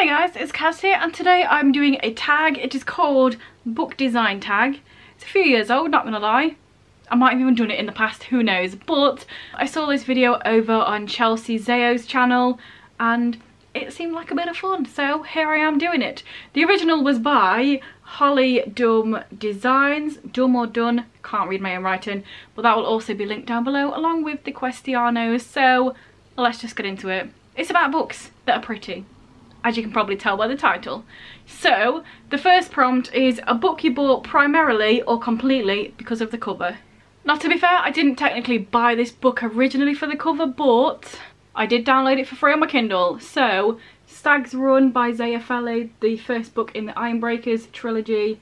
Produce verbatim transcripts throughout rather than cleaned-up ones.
Hey guys, it's Kaz here, and today I'm doing a tag. It is called Book Design Tag. It's a few years old, not gonna lie. I might have even done it in the past, who knows, but I saw this video over on Chelsea Zayo's channel and it seemed like a bit of fun, so here I am doing it. The original was by Holly Dunn Designs, Dumb or Done, can't read my own writing, but that will also be linked down below along with the Questianos, so let's just get into it. It's about books that are pretty, as you can probably tell by the title. So the first prompt is a book you bought primarily or completely because of the cover. Now, to be fair, I didn't technically buy this book originally for the cover, but I did download it for free on my Kindle. So Stag's Run by Zaya Feli, the first book in the Iron Breakers trilogy,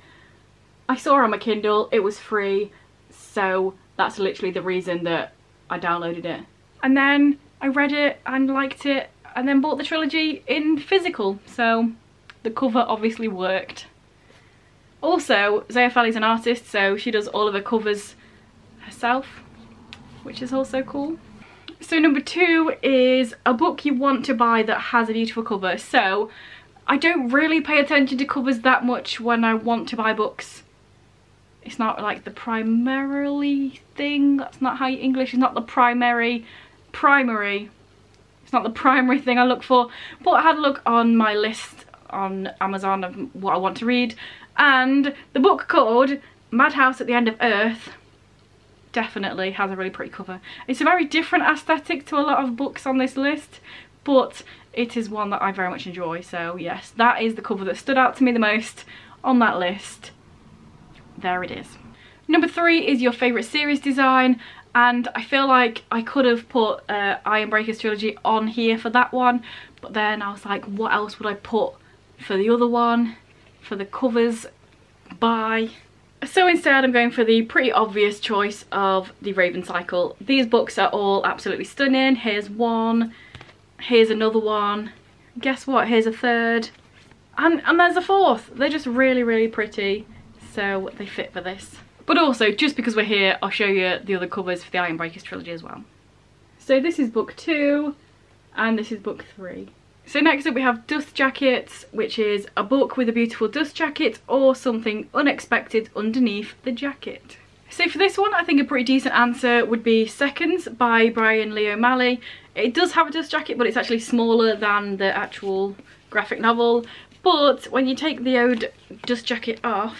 I saw on my Kindle, it was free, so that's literally the reason that I downloaded it. And then I read it and liked it, and then bought the trilogy in physical, so the cover obviously worked. Also, Zaya Feli's an artist, so she does all of her covers herself, which is also cool. So number two is a book you want to buy that has a beautiful cover. So I don't really pay attention to covers that much when I want to buy books. It's not like the primarily thing, that's not how you English, it's not the primary, primary. It's not the primary thing I look for, but I had a look on my list on Amazon of what I want to read, and the book called Madhouse at the End of Earth definitely has a really pretty cover. It's a very different aesthetic to a lot of books on this list, but it is one that I very much enjoy, so yes, that is the cover that stood out to me the most on that list. There it is. Number three is your favourite series design. And I feel like I could have put uh, Iron Breakers trilogy on here for that one, but then I was like, what else would I put for the other one, for the covers by? So instead I'm going for the pretty obvious choice of The Raven Cycle. These books are all absolutely stunning. Here's one, here's another one, guess what, here's a third, and, and there's a fourth. They're just really, really pretty, so they fit for this. But also, just because we're here, I'll show you the other covers for the Iron Breakers trilogy as well. So this is book two, and this is book three. So next up we have Dust Jackets, which is a book with a beautiful dust jacket or something unexpected underneath the jacket. So for this one, I think a pretty decent answer would be Seconds by Brian Lee O'Malley. It does have a dust jacket, but it's actually smaller than the actual graphic novel. But when you take the old dust jacket off,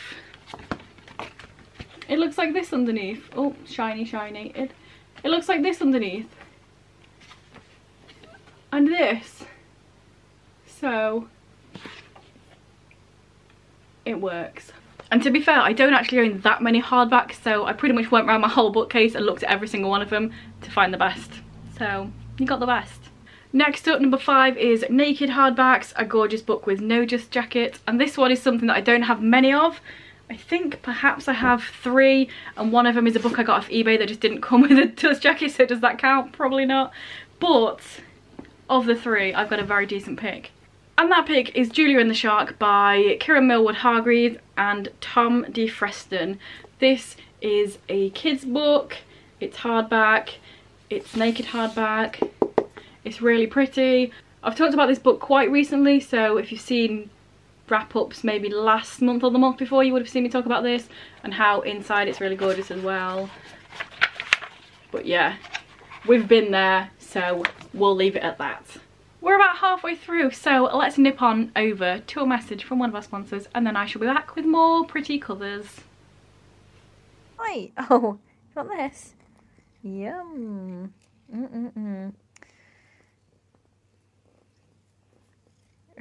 it looks like this underneath. Oh, shiny, shiny. It, it looks like this underneath. And this. So it works. And to be fair, I don't actually own that many hardbacks, so I pretty much went around my whole bookcase and looked at every single one of them to find the best. So you got the best. Next up, number five is Naked Hardbacks, a gorgeous book with no dust jacket. And this one is something that I don't have many of. I think perhaps I have three, and one of them is a book I got off eBay that just didn't come with a dust jacket, so does that count? Probably not. But of the three, I've got a very decent pick. And that pick is Julia and the Shark by Kieran Millwood Hargreaves and Tom D. Freston. This is a kid's book, it's hardback, it's naked hardback, it's really pretty. I've talked about this book quite recently, so if you've seen wrap-ups maybe last month or the month before, you would have seen me talk about this and how inside it's really gorgeous as well. But yeah, we've been there, so we'll leave it at that. We're about halfway through, so let's nip on over to a message from one of our sponsors, and then I shall be back with more pretty covers. Hi. Oh, got this. Yum. Mm-mm-mm.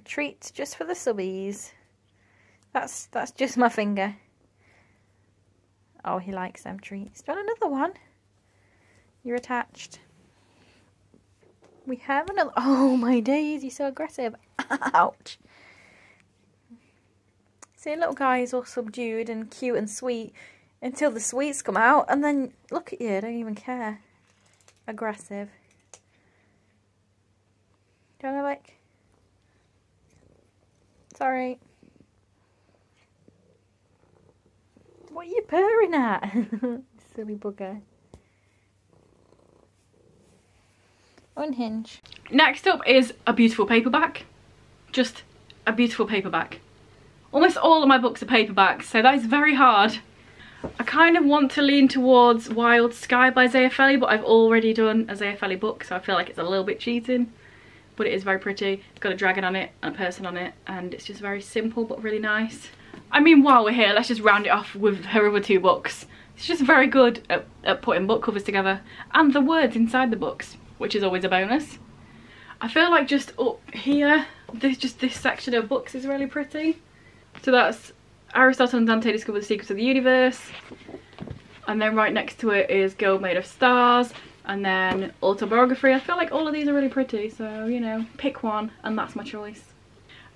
Treat just for the subbies. That's that's just my finger. Oh, he likes them treats. Do you want another one? You're attached. We have another. Oh my days, he's so aggressive. Ouch. See, little guy is all subdued and cute and sweet until the sweets come out, and then look at you, don't even care. Aggressive. Do you want to like? It's alright. What are you purring at? Silly bugger. Unhinge. Next up is a beautiful paperback. Just a beautiful paperback. Almost all of my books are paperbacks, so that is very hard. I kind of want to lean towards Wild Sky by Zaya Feli, but I've already done a Zaya Feli book, so I feel like it's a little bit cheating. But it is very pretty. It's got a dragon on it and a person on it, and it's just very simple but really nice. I mean, while we're here, let's just round it off with her other two books. She's just very good at, at putting book covers together and the words inside the books, which is always a bonus. I feel like just up here, this, just this section of books is really pretty. So that's Aristotle and Dante Discover the Secrets of the Universe, and then right next to it is Girl Made of Stars, and then Autobiography. I feel like all of these are really pretty, so, you know, pick one, and that's my choice.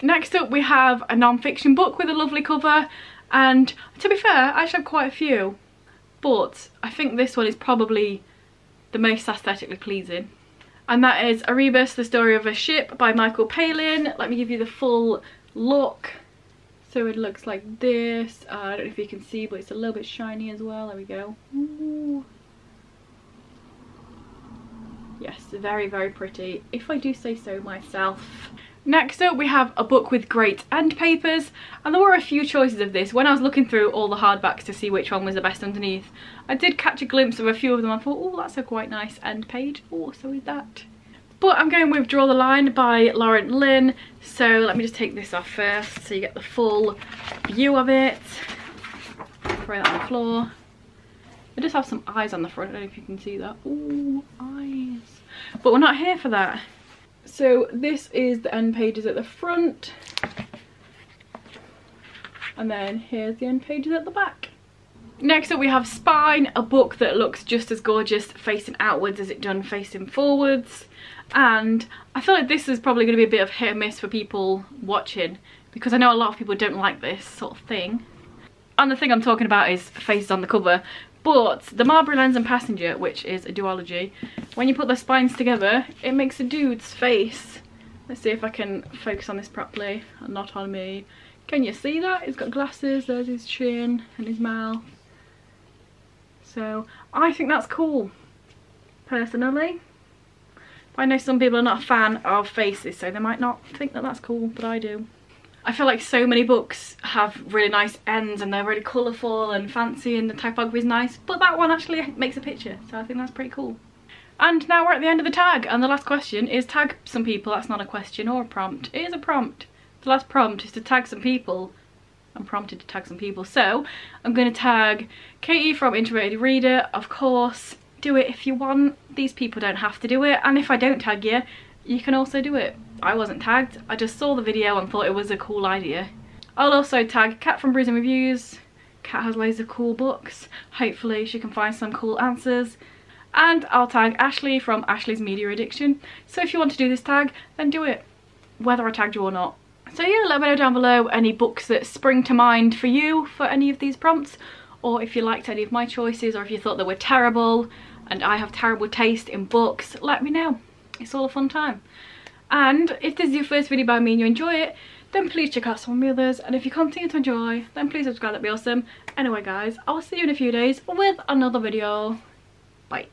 Next up we have a non-fiction book with a lovely cover, and to be fair, I actually have quite a few, but I think this one is probably the most aesthetically pleasing. And that is Erebus: The Story of a Ship by Michael Palin. Let me give you the full look. So it looks like this. Uh, I don't know if you can see, but it's a little bit shiny as well. There we go. Ooh. Yes, very, very pretty, if I do say so myself. Next up, we have a book with great end papers. And there were a few choices of this. When I was looking through all the hardbacks to see which one was the best underneath, I did catch a glimpse of a few of them. I thought, oh, that's a quite nice end page. Oh, so is that. But I'm going with Draw the Line by Lauren Lynn. So let me just take this off first so you get the full view of it. Throw that on the floor. I just have some eyes on the front. I don't know if you can see that. Ooh, eyes. But we're not here for that. So this is the end pages at the front. And then here's the end pages at the back. Next up we have Spine, a book that looks just as gorgeous facing outwards as it done facing forwards. And I feel like this is probably going to be a bit of hit and miss for people watching, because I know a lot of people don't like this sort of thing. And the thing I'm talking about is faces on the cover. But The Marbury Lens and Passenger, which is a duology, when you put their spines together, it makes a dude's face. Let's see if I can focus on this properly and not on me. Can you see that? He's got glasses, there's his chin and his mouth. So I think that's cool, personally. I know some people are not a fan of faces, so they might not think that that's cool, but I do. I feel like so many books have really nice ends and they're really colourful and fancy and the typography is nice, but that one actually makes a picture, so I think that's pretty cool. And now we're at the end of the tag, and the last question is tag some people. That's not a question or a prompt, it is a prompt. The last prompt is to tag some people. I'm prompted to tag some people, so I'm going to tag Katie from Introverted Reader, of course. Do it if you want. These people don't have to do it, and if I don't tag you, you can also do it. I wasn't tagged, I just saw the video and thought it was a cool idea. I'll also tag Kat from Brews and Reviews. Kat has loads of cool books, hopefully she can find some cool answers. And I'll tag Ashley from Ashley's Media Addiction, so if you want to do this tag, then do it, whether I tagged you or not. So yeah, let me know down below any books that spring to mind for you for any of these prompts, or if you liked any of my choices, or if you thought they were terrible and I have terrible taste in books, let me know. It's all a fun time. And if this is your first video by me and you enjoy it, then please check out some of my others, and if you continue to enjoy, then please subscribe, that'd be awesome. Anyway guys, I'll see you in a few days with another video. Bye.